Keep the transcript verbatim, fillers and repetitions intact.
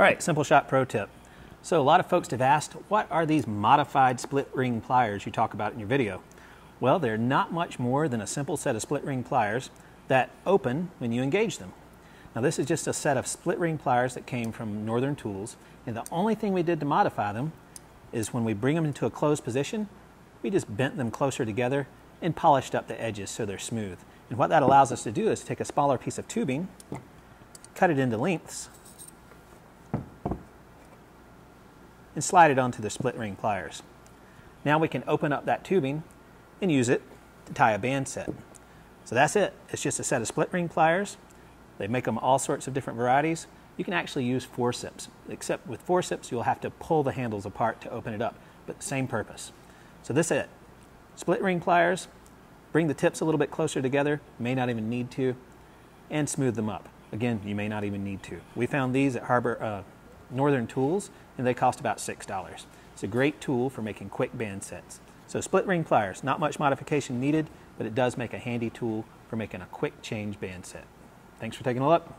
All right, SimpleShot pro tip. So a lot of folks have asked, what are these modified split ring pliers you talk about in your video? Well, they're not much more than a simple set of split ring pliers that open when you engage them. Now this is just a set of split ring pliers that came from Northern Tools, and the only thing we did to modify them is when we bring them into a closed position, we just bent them closer together and polished up the edges so they're smooth. And what that allows us to do is take a smaller piece of tubing, cut it into lengths, and slide it onto the split ring pliers. Now we can open up that tubing and use it to tie a band set. So that's it. It's just a set of split ring pliers. They make them all sorts of different varieties. You can actually use forceps, except with forceps you'll have to pull the handles apart to open it up, but same purpose. So this is it. Split ring pliers, bring the tips a little bit closer together, may not even need to, and smooth them up. Again, you may not even need to. We found these at Harbor, uh, Northern Tools, and they cost about six dollars. It's a great tool for making quick band sets. So split ring pliers, not much modification needed, but it does make a handy tool for making a quick change band set. Thanks for taking a look.